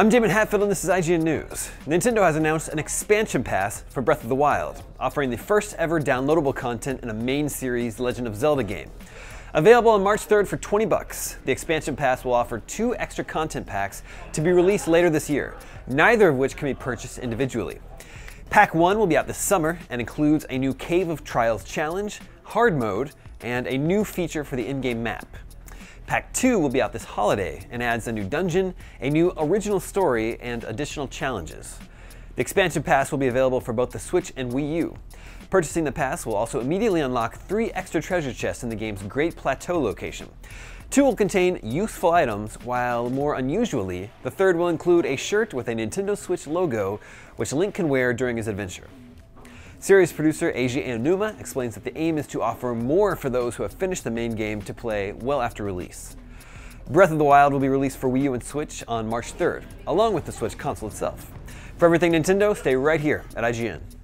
I'm Jamin Hatfield and this is IGN News. Nintendo has announced an expansion pass for Breath of the Wild, offering the first ever downloadable content in a main series Legend of Zelda game. Available on March 3rd for $20, the expansion pass will offer 2 extra content packs to be released later this year, neither of which can be purchased individually. Pack 1 will be out this summer and includes a new Cave of Trials challenge, hard mode, and a new feature for the in-game map. Pack 2 will be out this holiday and adds a new dungeon, a new original story, and additional challenges. The expansion pass will be available for both the Switch and Wii U. Purchasing the pass will also immediately unlock 3 extra treasure chests in the game's Great Plateau location. 2 will contain useful items, while more unusually, the 3rd will include a shirt with a Nintendo Switch logo, which Link can wear during his adventure. Series producer Eiji Aonuma explains that the aim is to offer more for those who have finished the main game to play well after release. Breath of the Wild will be released for Wii U and Switch on March 3rd, along with the Switch console itself. For everything Nintendo, stay right here at IGN.